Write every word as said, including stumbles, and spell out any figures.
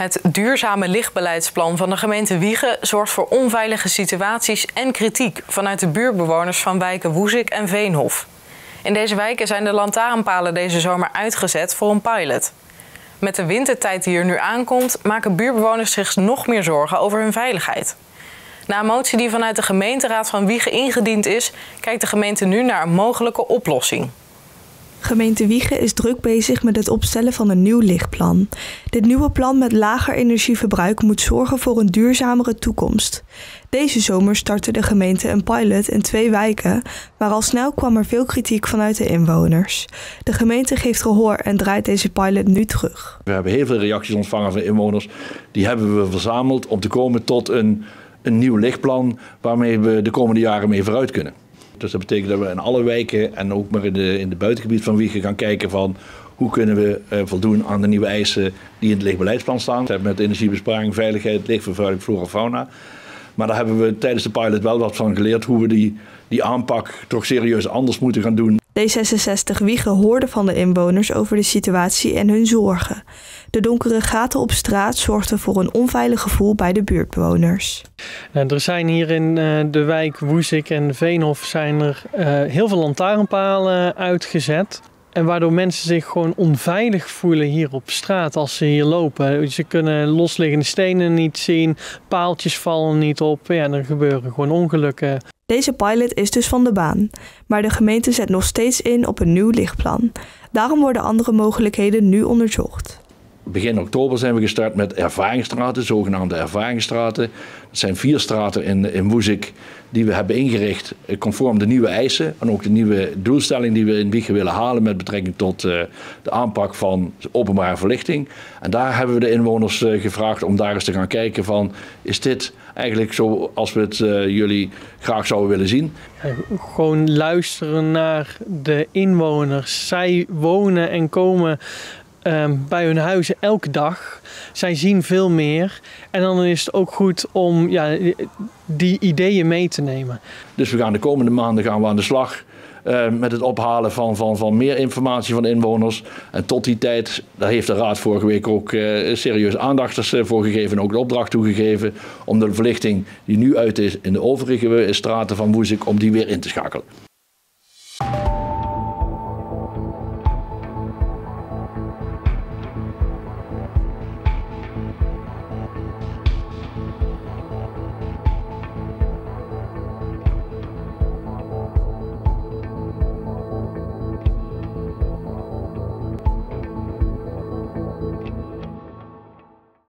Het duurzame lichtbeleidsplan van de gemeente Wijchen zorgt voor onveilige situaties en kritiek vanuit de buurtbewoners van wijken Woezik en Veenhof. In deze wijken zijn de lantaarnpalen deze zomer uitgezet voor een pilot. Met de wintertijd die er nu aankomt, maken buurtbewoners zich nog meer zorgen over hun veiligheid. Na een motie die vanuit de gemeenteraad van Wijchen ingediend is, kijkt de gemeente nu naar een mogelijke oplossing. Gemeente Wijchen is druk bezig met het opstellen van een nieuw lichtplan. Dit nieuwe plan met lager energieverbruik moet zorgen voor een duurzamere toekomst. Deze zomer startte de gemeente een pilot in twee wijken, maar al snel kwam er veel kritiek vanuit de inwoners. De gemeente geeft gehoor en draait deze pilot nu terug. We hebben heel veel reacties ontvangen van de inwoners. Die hebben we verzameld om te komen tot een, een nieuw lichtplan waarmee we de komende jaren mee vooruit kunnen. Dus dat betekent dat we in alle wijken en ook maar in de, in de buitengebied van Wijchen gaan kijken van hoe kunnen we eh, voldoen aan de nieuwe eisen die in het lichtbeleidsplan staan. Dat hebben we met energiebesparing, veiligheid, lichtvervuiling, flora en fauna. Maar daar hebben we tijdens de pilot wel wat van geleerd hoe we die, die aanpak toch serieus anders moeten gaan doen. D zesenzestig Wijchen hoorde van de inwoners over de situatie en hun zorgen. De donkere gaten op straat zorgden voor een onveilig gevoel bij de buurtbewoners. Er zijn hier in de wijk Woezik en Veenhof zijn er heel veel lantaarnpalen uitgezet. En waardoor mensen zich gewoon onveilig voelen hier op straat als ze hier lopen. Ze kunnen losliggende stenen niet zien, paaltjes vallen niet op. Ja, er gebeuren gewoon ongelukken. Deze pilot is dus van de baan. Maar de gemeente zet nog steeds in op een nieuw lichtplan. Daarom worden andere mogelijkheden nu onderzocht. Begin oktober zijn we gestart met ervaringsstraten, zogenaamde ervaringsstraten. Dat zijn vier straten in, in Woezik die we hebben ingericht conform de nieuwe eisen. En ook de nieuwe doelstelling die we in Wijchen willen halen met betrekking tot uh, de aanpak van openbare verlichting. En daar hebben we de inwoners uh, gevraagd om daar eens te gaan kijken van, is dit eigenlijk zoals we het uh, jullie graag zouden willen zien? Ja, gewoon luisteren naar de inwoners. Zij wonen en komen Uh, bij hun huizen elke dag. Zij zien veel meer. En dan is het ook goed om ja, die ideeën mee te nemen. Dus we gaan de komende maanden gaan we aan de slag uh, met het ophalen van, van, van meer informatie van de inwoners. En tot die tijd, daar heeft de Raad vorige week ook uh, serieus aandacht voor gegeven en ook de opdracht toegegeven om de verlichting die nu uit is in de overige straten van Woezik, om die weer in te schakelen.